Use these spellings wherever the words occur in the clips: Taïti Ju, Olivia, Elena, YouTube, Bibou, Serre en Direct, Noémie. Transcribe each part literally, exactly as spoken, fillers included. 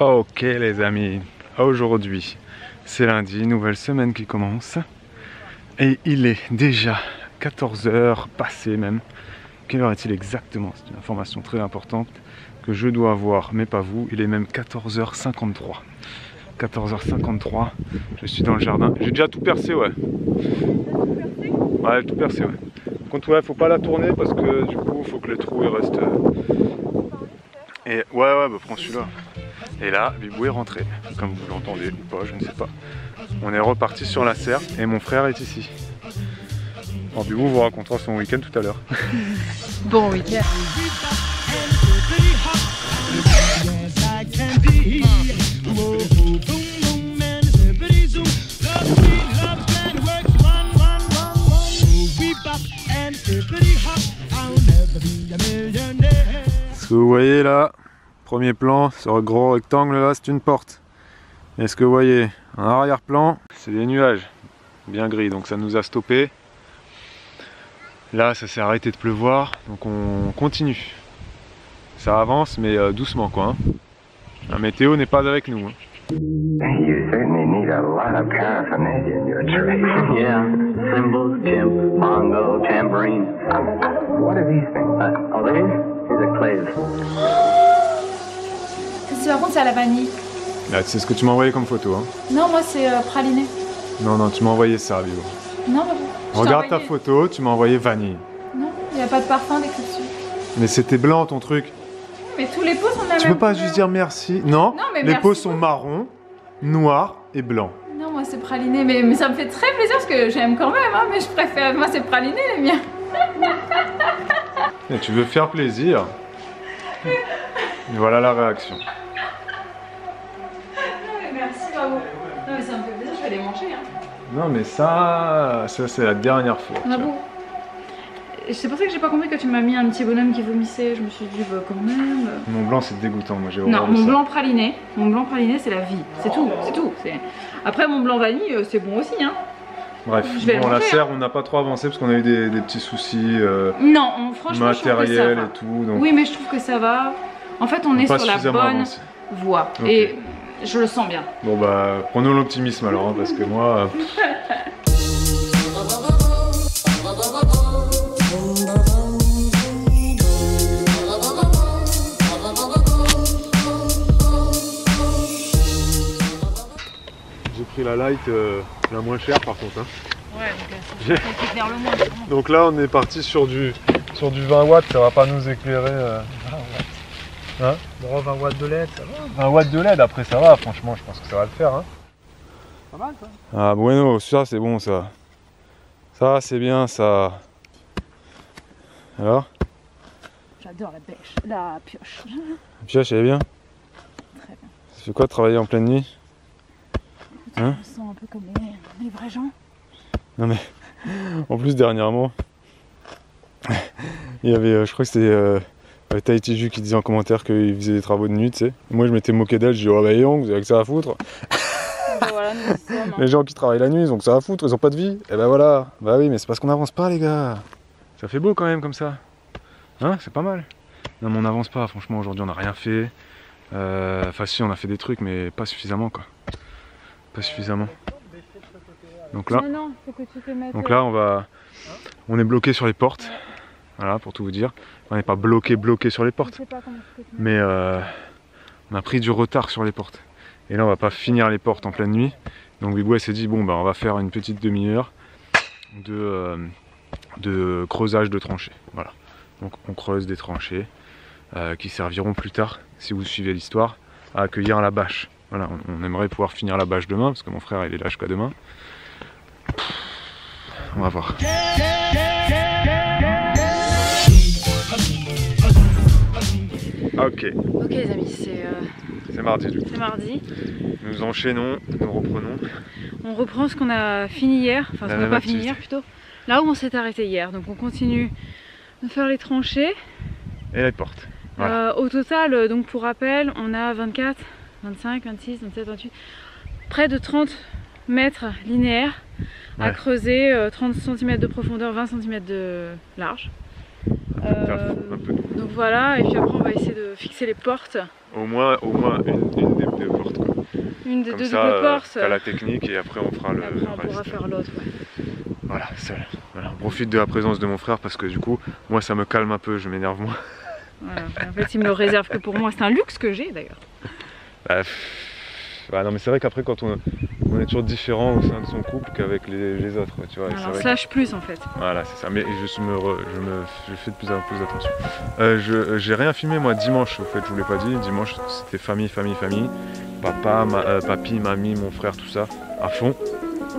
Ok les amis, aujourd'hui c'est lundi, nouvelle semaine qui commence et il est déjà quatorze heures passé même. Quelle heure est-il exactement? C'est une information très importante que je dois avoir mais pas vous. Il est même quatorze heures cinquante-trois. quatorze heures cinquante-trois, je suis dans le jardin. J'ai déjà tout percé, ouais. Ouais, tout percé, ouais. Contre, ouais, faut pas la tourner parce que du coup, faut que le trou il reste. Et ouais, ouais, bah prends celui-là. Et là, Bibou est rentré, comme vous l'entendez ou pas, je ne sais pas. On est reparti sur la serre et mon frère est ici. Alors, Bibou vous racontera son week-end tout à l'heure. Bon week-end. Ce que vous voyez là, premier plan, sur le gros rectangle là, c'est une porte. Et ce que vous voyez, un arrière-plan, c'est des nuages, bien gris, donc ça nous a stoppé. Là, ça s'est arrêté de pleuvoir, donc on continue. Ça avance, mais doucement quoi. Hein. La météo n'est pas avec nous. Hein. You certainly need a lot of confidence in your trade. Yeah, cymbals, timp, bongo, tambourine. What are these things? Uh, are these? These are claves. Par contre, c'est à la vanille. Là, c'est ce que tu m'as envoyé comme photo. Hein. Non, moi, c'est euh, praliné. Non, non, tu m'as envoyé ça, Bibou. Non, bah, regarde ta photo, tu m'as envoyé vanille. Non, il n'y a pas de parfum dessus. Mais c'était blanc ton truc. Mais tous les pots sont de la même couleur. Tu peux pas juste dire merci. Non, non mais les pots sont marron, noir et blanc. Non, moi c'est praliné, mais, mais ça me fait très plaisir parce que j'aime quand même, hein, mais je préfère, moi c'est praliné les miens. Et tu veux faire plaisir. Et voilà la réaction. Non mais merci, bravo. Non mais ça me fait plaisir, je vais les manger. Hein. Non mais ça, ça c'est la dernière fois. Ah bon. C'est pour ça que j'ai pas compris que tu m'as mis un petit bonhomme qui vomissait. Je me suis dit, bah quand même. Mon blanc, c'est dégoûtant. Moi, j'ai horreur de ça. Non, mon blanc praliné, mon blanc praliné, c'est la vie. C'est tout, c'est tout. Après, mon blanc vanille, c'est bon aussi, hein. Bref, bon, la serre, on n'a pas trop avancé parce qu'on a eu des, des petits soucis. Euh, non, on, franchement, matériel et tout. Donc... Oui, mais je trouve que ça va. En fait, on, on est sur la bonne avancé. voie. Okay. Et je le sens bien. Bon bah, prenons l'optimisme alors, hein, parce que moi. Euh... La light euh, la moins chère par contre hein. Ouais, donc, euh, éclaire le moins, donc là on est parti sur du sur du vingt watts, ça va pas nous éclairer euh... vingt watts. Hein bon, vingt watts de L E D, ça va. vingt watts de L E D, après ça va, franchement je pense que ça va le faire hein. Pas mal ça. Ah bueno, ça c'est bon, ça ça c'est bien ça. Alors j'adore la pêche, la pioche. La pioche elle est bien. Très bien. Ça fait quoi de travailler en pleine nuit? Hein, on se sent un peu comme les, les vrais gens. Non mais, en plus dernièrement, il y avait, euh, je crois que c'était euh, Taïti Ju qui disait en commentaire qu'il faisait des travaux de nuit, tu sais. Moi je m'étais moqué d'elle, je dis oh bah non, vous avez que ça à foutre. Bah voilà, nous sommes, hein. Les gens qui travaillent la nuit, ils ont que ça à foutre, ils ont pas de vie. Et bah voilà, bah oui mais c'est parce qu'on avance pas les gars. Ça fait beau quand même comme ça. Hein, c'est pas mal. Non mais on avance pas, franchement aujourd'hui on n'a rien fait. Enfin euh, si on a fait des trucs mais pas suffisamment quoi. Pas suffisamment. Donc là, non, non, donc là on va, on est bloqué sur les portes. Ouais. Voilà pour tout vous dire. On n'est pas bloqué bloqué sur les portes, mais euh, on a pris du retard sur les portes. Et là on va pas finir les portes en pleine nuit. Donc Bibou s'est dit bon bah on va faire une petite demi-heure de euh, de creusage de tranchées. Voilà. Donc on creuse des tranchées euh, qui serviront plus tard, si vous suivez l'histoire, à accueillir la bâche. Voilà, on aimerait pouvoir finir la bâche demain, parce que mon frère il est là jusqu'à demain. On va voir. Ok. Ok les amis, c'est... Euh... C'est mardi du coup. C'est mardi. Nous enchaînons, nous reprenons. On reprend ce qu'on a fini hier, enfin ce qu'on n'a pas fini hier plutôt. Là où on s'est arrêté hier, donc on continue de faire les tranchées. Et les portes. Voilà. Euh, au total, donc pour rappel, on a vingt-quatre, vingt-cinq, vingt-six, vingt-sept, vingt-huit, près de trente mètres linéaires à ouais. creuser, euh, trente centimètres de profondeur, vingt centimètres de large. euh, un peu tout. Donc voilà, et puis après on va essayer de fixer les portes. Au moins, au moins une, une des deux portes quoi. Une des Comme deux ça, doubles portes. T'as la technique et après on fera le. Après on reste. pourra faire l'autre. Ouais. Voilà, seul. Voilà, on profite de la présence de mon frère parce que du coup, moi ça me calme un peu, je m'énerve moins. Voilà, en fait il me le réserve que pour moi, c'est un luxe que j'ai d'ailleurs. Bah, bah non mais c'est vrai qu'après quand on, on est toujours différent au sein de son couple qu'avec les, les autres, tu vois. Alors slash que... plus en fait. Voilà c'est ça, mais je me, re, je me je fais de plus en plus attention. Euh, je j'ai rien filmé moi dimanche, au fait je vous l'ai pas dit, dimanche c'était famille, famille, famille, papa, ma, euh, papy, mamie, mon frère, tout ça, à fond.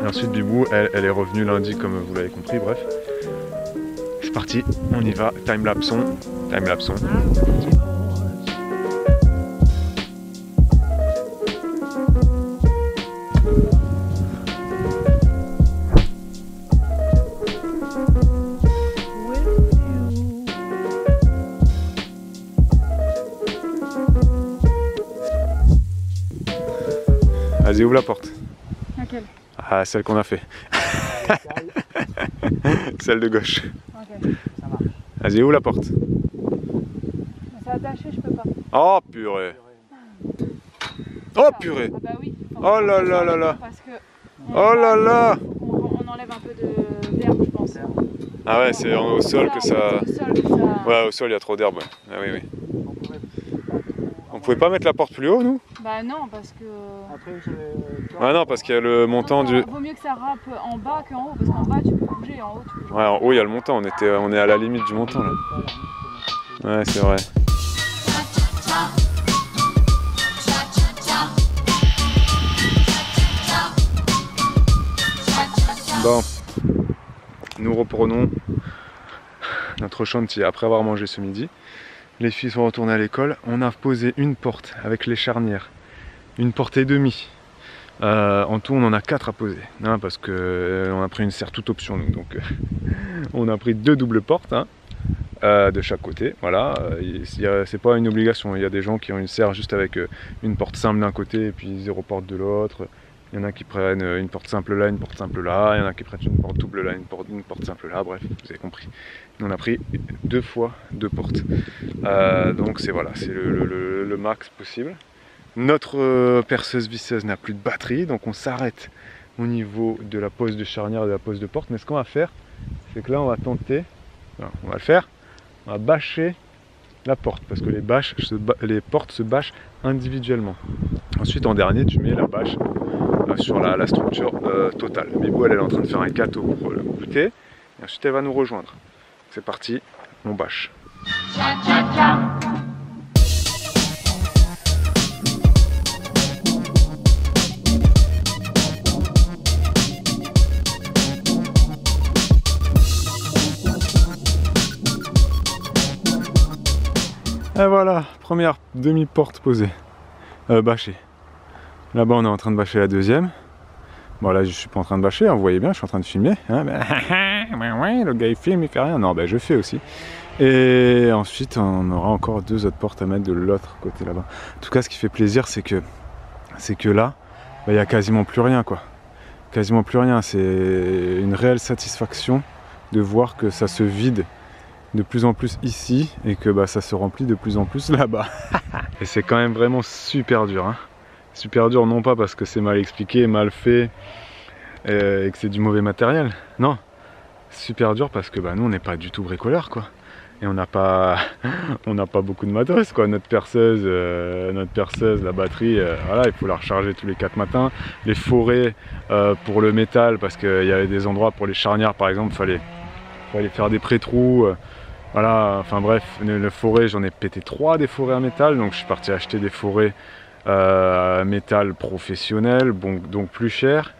Et ensuite Bibou, elle, elle est revenue lundi comme vous l'avez compris, bref. C'est parti, on y va, time-lapse on, time-lapse on. Vas-y, ouvre la porte. Laquelle ? Ah, celle qu'on a fait. Celle de gauche. Ok, ça marche. Vas-y, ouvre la porte. C'est attaché, je peux pas. Oh purée. Oh purée. Ah bah oui. Oh là là là là. Parce que oh là là. On enlève un peu de d'herbe, je pense. Ah ouais, c'est au sol que ça. Ouais, au sol il y a trop d'herbe. Ah oui oui. On pouvait pas mettre la porte plus haut, nous ? Bah non, parce que... Après, ah non, parce qu'il y a le montant non, du... Vaut mieux que ça râpe en bas qu'en haut, parce qu'en bas, tu peux bouger, en haut, tu peux... Ouais, en haut, il y a le montant, on, était... on est à la limite du montant, là. Ouais, c'est vrai. Bon, nous reprenons notre chantier après avoir mangé ce midi. Les filles sont retournées à l'école. On a posé une porte avec les charnières, une porte et demie. Euh, en tout, on en a quatre à poser, hein, parce que euh, on a pris une serre toute option, nous, donc euh, on a pris deux doubles portes hein, euh, de chaque côté. Voilà, euh, c'est pas une obligation. Il y a des gens qui ont une serre juste avec euh, une porte simple d'un côté et puis zéro porte de l'autre. Il y en a qui prennent une porte simple là, une porte simple là, il y en a qui prennent une porte double là, une porte, une porte simple là, bref, vous avez compris. On a pris deux fois deux portes. Euh, donc c'est voilà, c'est le, le, le, le max possible. Notre perceuse visseuse n'a plus de batterie, donc on s'arrête au niveau de la pose de charnière et de la pose de porte. Mais ce qu'on va faire, c'est que là on va tenter, enfin, on va le faire, on va bâcher la porte, parce que les, bâches se, les portes se bâchent individuellement. Ensuite en dernier, tu mets la bâche sur la, la structure euh, totale. Bibou elle, elle est en train de faire un gâteau pour le goûter et ensuite elle va nous rejoindre. C'est parti, on bâche. Tcha, tcha, tcha. Et voilà, première demi-porte posée, euh, bâchée. Là-bas, on est en train de bâcher la deuxième. Bon, là, je suis pas en train de bâcher, hein, vous voyez bien, je suis en train de filmer. Hein, ben, le gars, il filme, il fait rien. Non, ben, je fais aussi. Et ensuite, on aura encore deux autres portes à mettre de l'autre côté là-bas. En tout cas, ce qui fait plaisir, c'est que, c'est que là, ben, il n'y a quasiment plus rien, quoi. Quasiment plus rien. C'est une réelle satisfaction de voir que ça se vide de plus en plus ici et que ben, ça se remplit de plus en plus là-bas. Et c'est quand même vraiment super dur, hein. Super dur, non pas parce que c'est mal expliqué, mal fait euh, et que c'est du mauvais matériel, non, super dur parce que bah, nous on n'est pas du tout bricoleurs quoi, et on n'a pas, on n'a pas beaucoup de matos quoi, notre perceuse, euh, notre perceuse, la batterie, euh, voilà, il faut la recharger tous les quatre matins, les forêts euh, pour le métal parce qu'il euh, y avait des endroits pour les charnières par exemple, il fallait, fallait faire des pré-trous, euh, voilà, enfin bref, le, le forêt, j'en ai pété trois des forêts à métal, donc je suis parti acheter des forêts Euh, métal professionnel, bon, donc plus cher,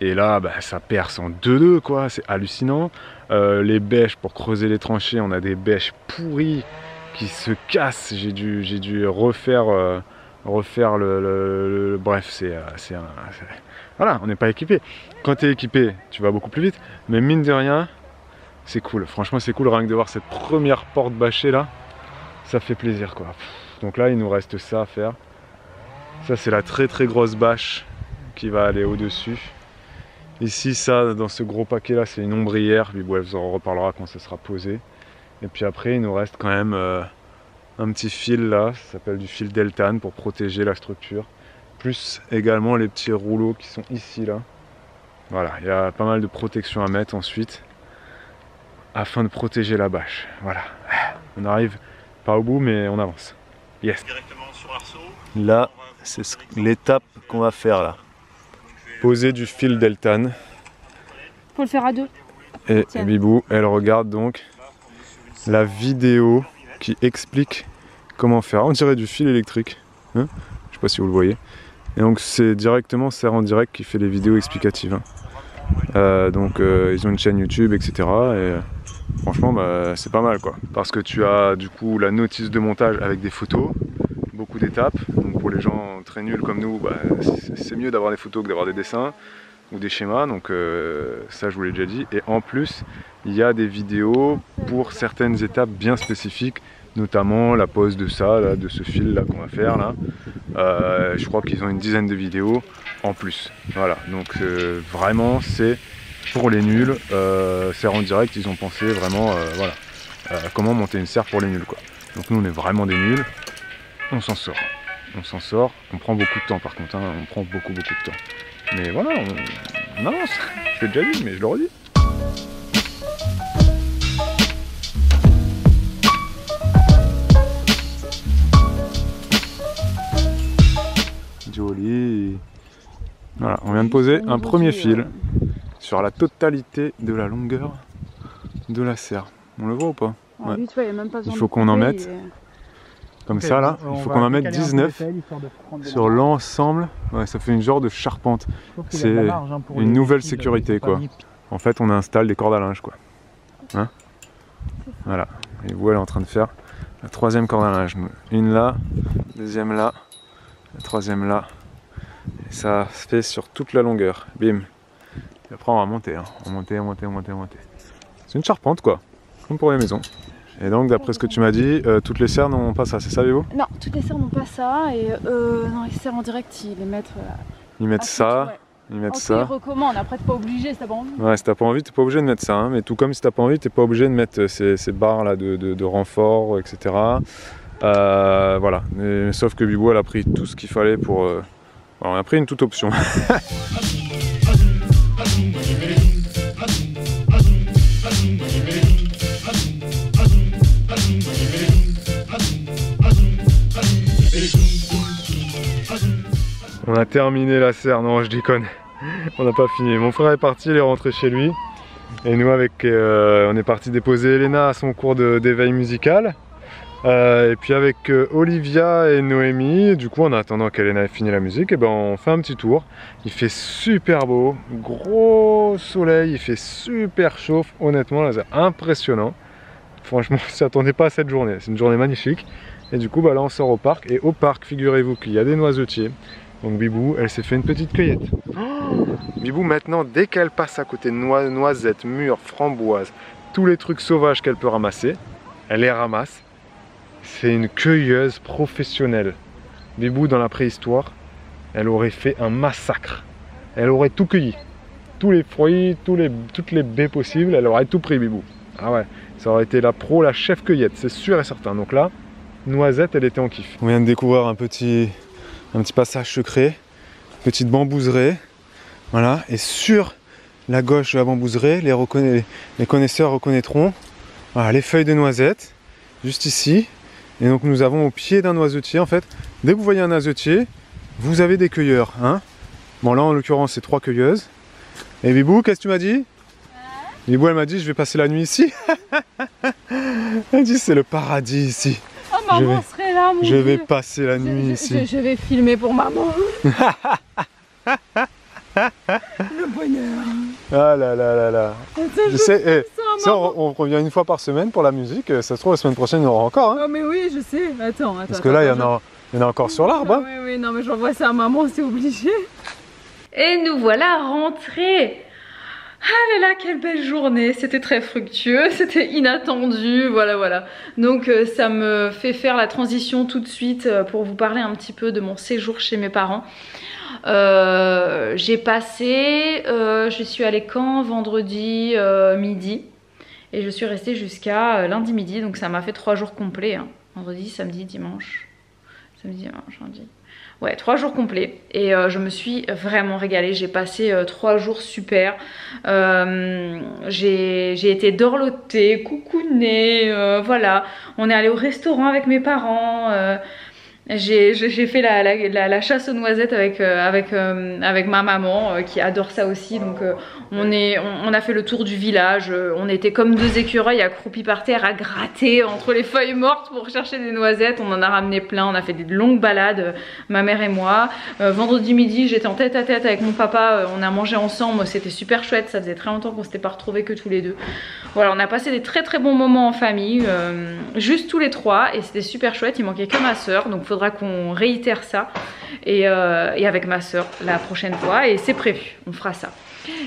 et là bah, ça perce en deux deux quoi, c'est hallucinant. Euh, les bêches pour creuser les tranchées, on a des bêches pourries qui se cassent, j'ai dû, j'ai dû refaire, euh, refaire le, le, le... bref c'est euh, un... Voilà, on n'est pas équipé. Quand tu es équipé, tu vas beaucoup plus vite, mais mine de rien, c'est cool, franchement c'est cool, rien que de voir cette première porte bâchée là, ça fait plaisir quoi. Donc là il nous reste ça à faire. Ça c'est la très très grosse bâche qui va aller au-dessus. Ici ça, dans ce gros paquet là, c'est une ombrière, puis bon, elle vous en reparlera quand ça sera posé. Et puis après, il nous reste quand même euh, un petit fil là, ça s'appelle du fil deltane pour protéger la structure. Plus également les petits rouleaux qui sont ici là. Voilà, il y a pas mal de protection à mettre ensuite afin de protéger la bâche. Voilà, on arrive pas au bout mais on avance. Yes. Directement sur l'arceau. Là, c'est l'étape qu'on va faire là. Poser du fil deltane. Faut le faire à deux. Et tiens. Bibou, elle regarde donc la vidéo qui explique comment faire. On dirait du fil électrique. Hein, je sais pas si vous le voyez. Et donc c'est directement Serre en Direct qui fait les vidéos explicatives. Hein. Euh, donc euh, ils ont une chaîne YouTube, et cetera. Et euh, franchement, bah, c'est pas mal quoi. Parce que tu as du coup la notice de montage avec des photos, beaucoup d'étapes. Donc pour les gens très nuls comme nous, bah, c'est mieux d'avoir des photos que d'avoir des dessins ou des schémas. Donc euh, ça, je vous l'ai déjà dit. Et en plus, il y a des vidéos pour certaines étapes bien spécifiques. Notamment la pose de ça, là, de ce fil là qu'on va faire là. Euh, je crois qu'ils ont une dizaine de vidéos en plus. Voilà, donc euh, vraiment c'est pour les nuls. Euh, Serre en Direct, ils ont pensé vraiment, euh, voilà, euh, comment monter une serre pour les nuls quoi. Donc nous on est vraiment des nuls, on s'en sort, on s'en sort. On prend beaucoup de temps par contre, hein. On prend beaucoup beaucoup de temps. Mais voilà, on, on avance. Je l'ai déjà dit, mais je le redis. Joli. Voilà, on vient de poser un premier fil sur la totalité de la longueur de la serre. On le voit ou pas? Ouais. Il faut qu'on en mette comme ça là, il faut qu'on en mette dix-neuf sur l'ensemble. Ouais, ça fait une genre de charpente. C'est une nouvelle sécurité quoi. En fait, on installe des cordes à linge quoi. Hein? Voilà. Et vous, elle est en train de faire la troisième corde à linge. Une là, deuxième là. La troisième là, et ça se fait sur toute la longueur, bim. Et après on va monter, hein. on monter, on monter, on monter, on monter. C'est une charpente quoi, comme pour les maisons. Et donc d'après ce que tu m'as dit, euh, toutes les serres n'ont pas ça, c'est ça Bibou? Non, toutes les serres n'ont pas ça, et euh, non, les serres en direct ils les mettent... Euh, ils mettent ça, tout, ouais. ils mettent en ça. Ils recommandent, après t'es pas obligé si t'as pas envie. Ouais, si t'as pas envie t'es pas obligé de mettre ça, hein. Mais tout comme si t'as pas envie t'es pas obligé de mettre ces, ces barres là de, de, de renfort, et cetera. Euh, voilà, et, sauf que Bibou elle a pris tout ce qu'il fallait pour... Euh... Alors, on a pris une toute option. On a terminé la serre, non je déconne, on n'a pas fini. Mon frère est parti, il est rentré chez lui. Et nous avec, euh, on est parti déposer Elena à son cours d'éveil musical. Euh, et puis avec euh, Olivia et Noémie, du coup en attendant qu'Elena ait fini la musique, et ben on fait un petit tour. Il fait super beau, gros soleil, il fait super chaud, honnêtement là c'est impressionnant. Franchement on ne s'attendait pas à cette journée, c'est une journée magnifique. Et du coup bah, là on sort au parc, et au parc figurez-vous qu'il y a des noisetiers. Donc Bibou elle s'est fait une petite cueillette. Oh Bibou maintenant dès qu'elle passe à côté de nois noisettes, mûres, framboises, tous les trucs sauvages qu'elle peut ramasser, elle les ramasse. C'est une cueilleuse professionnelle. Bibou, dans la préhistoire, elle aurait fait un massacre. Elle aurait tout cueilli. Tous les fruits, tous les, toutes les baies possibles, elle aurait tout pris, Bibou. Ah ouais, ça aurait été la pro, la chef cueillette, c'est sûr et certain. Donc là, noisette, elle était en kiff. On vient de découvrir un petit, un petit passage secret, petite bambouserie. Voilà, et sur la gauche de la bambouserie, les, reconna... les connaisseurs reconnaîtront voilà, les feuilles de noisette, juste ici. Et donc nous avons au pied d'un noisetier, en fait, dès que vous voyez un noisetier, vous avez des cueilleurs, hein. Bon là en l'occurrence c'est trois cueilleuses. Et Bibou, qu'est-ce que tu m'as dit? Ouais. Bibou elle m'a dit je vais passer la nuit ici. Elle dit c'est le paradis ici. Oh maman je vais, serait là mon Je Dieu. vais passer la je, nuit je, ici. Je, je vais filmer pour maman. Le bonheur. Ah là là là là. Je sais, eh, ça, on, on revient une fois par semaine pour la musique. Ça se trouve la semaine prochaine il y en aura encore. Hein. Oh mais oui je sais. Attends, attends. Parce que là il y, je... y en a encore sur l'arbre. Hein. Oui oui non mais j'envoie ça à maman c'est obligé. Et nous voilà rentrés. Ah là là quelle belle journée. C'était très fructueux. C'était inattendu. Voilà voilà. Donc ça me fait faire la transition tout de suite pour vous parler un petit peu de mon séjour chez mes parents. Euh, j'ai passé, euh, je suis allée quand vendredi euh, midi et je suis restée jusqu'à lundi midi, donc ça m'a fait trois jours complets, hein. Vendredi, samedi, dimanche, samedi, dimanche, lundi. Ouais, trois jours complets et euh, je me suis vraiment régalée. J'ai passé euh, trois jours super. Euh, j'ai été dorlotée, coucounée, euh, voilà. On est allé au restaurant avec mes parents. Euh, j'ai fait la, la, la, la chasse aux noisettes avec, euh, avec, euh, avec ma maman euh, qui adore ça aussi. Donc euh, on, est, on, on a fait le tour du village. On était comme deux écureuils accroupis par terre à gratter entre les feuilles mortes pour chercher des noisettes. On en a ramené plein, on a fait des longues balades, ma mère et moi. Euh, vendredi midi, j'étais en tête à tête avec mon papa. On a mangé ensemble, c'était super chouette. Ça faisait très longtemps qu'on s'était pas retrouvés que tous les deux. Voilà, on a passé des très très bons moments en famille, euh, juste tous les trois. Et c'était super chouette, il manquait que ma soeur. Donc faudrait qu'on réitère ça et, euh, et avec ma soeur la prochaine fois, et c'est prévu, on fera ça.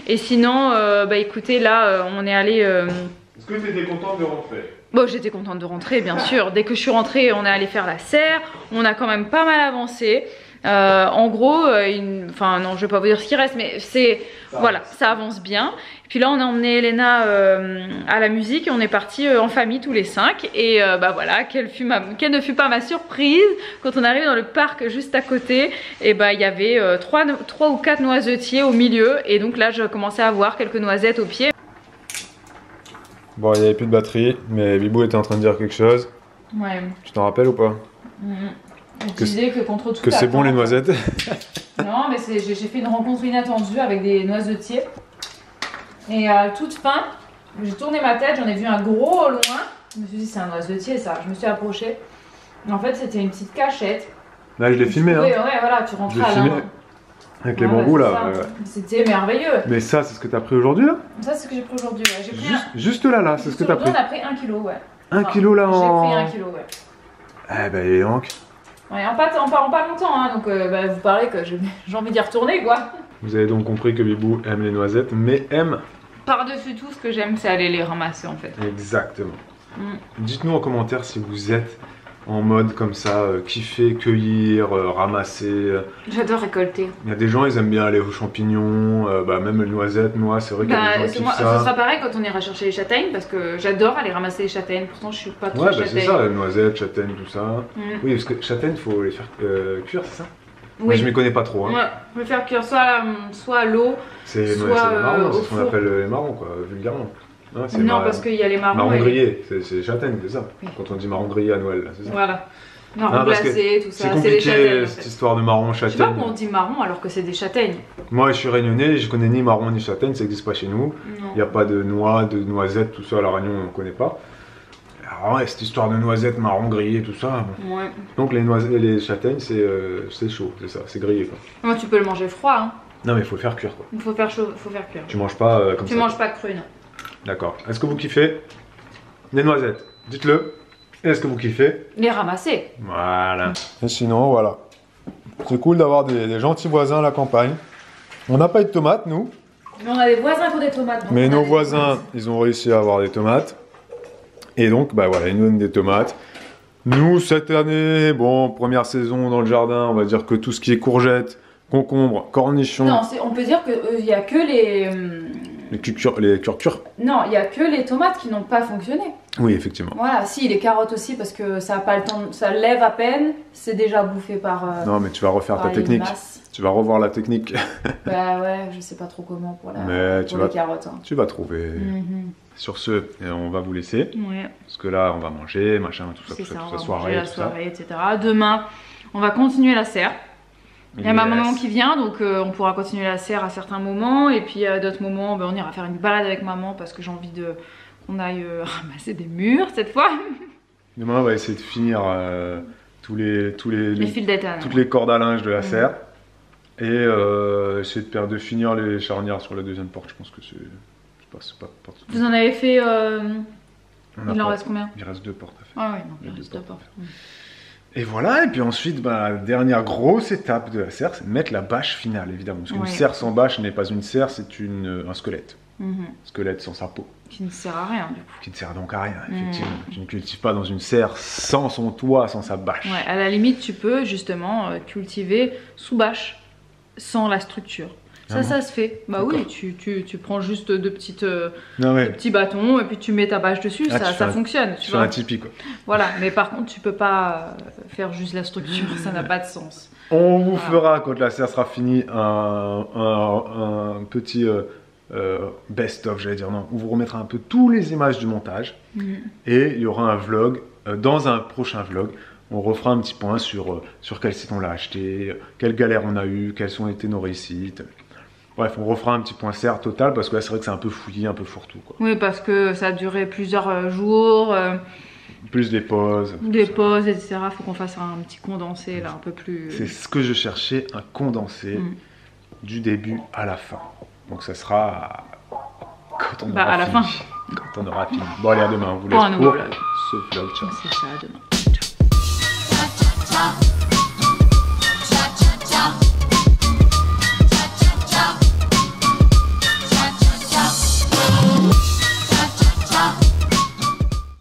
Et sinon euh, bah écoutez, là euh, on est allé euh... Est-ce que tu étais contente de rentrer? Bon, j'étais contente de rentrer, bien sûr. Dès que je suis rentrée, on est allé faire la serre, on a quand même pas mal avancé. Euh, en gros, une... enfin non, je vais pas vous dire ce qui reste, mais c'est voilà, avance. Ça avance bien. Et puis là, on a emmené Elena euh, à la musique et on est partis euh, en famille tous les cinq. Et euh, bah voilà, quelle, fut ma... quelle ne fut pas ma surprise quand on arrive dans le parc juste à côté. Et bah il y avait euh, trois, trois ou quatre noisetiers au milieu. Et donc là, je commençais à voir quelques noisettes au pied. Bon, il n'y avait plus de batterie, mais Bibou était en train de dire quelque chose. Ouais. Tu t'en rappelles ou pas? Mmh. Que c'est bon les noisettes. Non, mais j'ai fait une rencontre inattendue avec des noisetiers. Et à euh, toute fin, j'ai tourné ma tête, j'en ai vu un gros au loin. Je me suis dit, c'est un noisetier ça. Je me suis approchée. En fait, c'était une petite cachette. Là, je l'ai filmé. Hein. Ouais, voilà, tu rentrais à l'intérieur. Avec les ouais, bambous bah, là. Euh... C'était merveilleux. Mais ça, c'est ce que tu as pris aujourd'hui là? Ça, c'est ce que j'ai pris aujourd'hui. Ouais. Pris juste, un... juste là, là, c'est ce que tu as pris. On a pris un kilo, ouais. un enfin, kilo là en. J'ai pris un kilo, ouais. Eh ben, il est donc. Ouais, en parlant pas longtemps, hein, donc euh, bah, vous parlez que j'ai envie d'y retourner quoi. Vous avez donc compris que Bibou aime les noisettes, mais aime. Par-dessus tout, ce que j'aime, c'est aller les ramasser en fait. Exactement. Mm. Dites-nous en commentaire si vous êtes en mode comme ça, euh, kiffer, cueillir, euh, ramasser. J'adore récolter. Il y a des gens, ils aiment bien aller aux champignons, euh, bah, même les noisettes, moi, c'est vrai qu'il y a des gens qui kiffent ça. Ce sera pareil quand on ira chercher les châtaignes, parce que j'adore aller ramasser les châtaignes, pourtant je suis pas trop châtaigne. Ouais, bah c'est ça, les noisettes, châtaignes, tout ça. Mm. Oui, parce que châtaignes, faut les faire euh, cuire, c'est ça? Oui. Moi, je m'y connais pas trop. Hein. Ouais, je vais faire cuire soit à l'eau, soit euh, marrons, au four. C'est ce qu'on appelle les marrons, quoi, vulgairement. Non, non ma... parce qu'il y a les marrons. Marron grillé, et... c'est les châtaignes, c'est ça. Oui. Quand on dit marron grillé à Noël, c'est ça. Voilà. Marron glacé, tout ça. C'est compliqué les châtaignes, en fait. Cette histoire de marron, châtaigne. Je sais pas qu'on dit marron alors que c'est des châtaignes. Moi je suis réunionnais, je connais ni marron ni châtaigne, ça n'existe pas chez nous. Il n'y a pas de noix, de noisettes, tout ça à la Réunion, on ne connaît pas. Alors ouais, cette histoire de noisettes, marron grillé, tout ça. Ouais. Donc les, noise... les châtaignes, c'est euh, chaud, c'est ça, c'est grillé quoi. Moi tu peux le manger froid. Hein. Non mais il faut le faire cuire quoi. Il faut faire chaud, faut faire cuire. Tu manges pas euh, comme tu ça. Tu manges pas cru, non. D'accord. Est-ce que vous kiffez les noisettes? Dites-le. Est-ce que vous kiffez les ramasser? Voilà. Et sinon, voilà. C'est cool d'avoir des, des gentils voisins à la campagne. On n'a pas eu de tomates, nous. Mais on a des voisins qui ont des tomates. Mais nos voisins, ils ont réussi à avoir des tomates. Et donc, bah voilà, ils nous donnent des tomates. Nous, cette année, bon, première saison dans le jardin, on va dire que tout ce qui est courgettes, concombres, cornichons... Non, on peut dire qu'il n'y a que les... Les curcures, les curcures. Non, il n'y a que les tomates qui n'ont pas fonctionné. Oui, effectivement. Voilà, si, les carottes aussi, parce que ça a pas le temps, ça lève à peine, c'est déjà bouffé par... Euh, non, mais tu vas refaire ta technique. Masses. Tu vas revoir la technique. Bah ouais, je sais pas trop comment pour, la, mais pour tu les vas, carottes. Hein. Tu vas trouver. Mm-hmm. Sur ce, on va vous laisser. Ouais. Parce que là, on va manger, machin, tout ça, tout ça, ça, toute la soirée, la tout soirée, ça. et cetera. Demain, on va continuer la serre. Il y a ma maman qui vient, donc euh, on pourra continuer la serre à certains moments. Et puis à d'autres moments, ben, on ira faire une balade avec maman parce que j'ai envie de qu'on aille euh, ramasser des murs cette fois. Demain, on va essayer de finir euh, tous les, tous les, les, les fils d'étain, toutes les cordes à linge de la mmh. serre. Et euh, essayer de, de finir les charnières sur la deuxième porte. Je pense que c'est pas, pas, pas, pas... Vous en avez fait... Euh... Il en porte. Reste combien? Il reste deux portes à faire. Ah oui, non, il, il reste deux portes. Deux portes. Et voilà, et puis ensuite, bah, la dernière grosse étape de la serre, c'est de mettre la bâche finale, évidemment. Parce qu'une ouais. serre sans bâche n'est pas une serre, c'est une, un squelette. Mm-hmm. Squelette sans sa peau. Qui ne sert à rien, du coup. Qui ne sert donc à rien, effectivement. Mm. Tu ne cultives pas dans une serre sans son toit, sans sa bâche. Ouais, à la limite, tu peux justement euh, cultiver sous bâche, sans la structure. Ça, ah ça bon. se fait. Bah oui, tu, tu, tu prends juste deux, petites, euh, non, ouais. deux petits bâtons et puis tu mets ta bâche dessus, ah, ça, ça un, fonctionne. Tu fais un tipi, quoi. Voilà, mais par contre, tu peux pas faire juste la structure, ça n'a pas de sens. On vous voilà. fera, quand la serre sera finie, un, un, un petit euh, euh, best-of, j'allais dire, non, où vous remettra un peu toutes les images du montage. Mmh. Et il y aura un vlog, euh, dans un prochain vlog, on refera un petit point sur, euh, sur quel site on l'a acheté, euh, quelle galère on a eu, quelles ont été nos réussites. Bref, on refera un petit point serre total parce que là, c'est vrai que c'est un peu fouillé, un peu fourre-tout. Oui, parce que ça a duré plusieurs jours. Euh, plus des pauses. Des pauses, et cetera. Il faut qu'on fasse un petit condensé, là, un peu plus... C'est ce que je cherchais, un condensé mmh. du début à la fin. Donc, ça sera quand on bah, aura à fini. la fin. Quand on aura fini. Bon, allez, à demain. On vous laisse pour, pour ce vlog. Ciao. C'est ça, à demain. Ciao.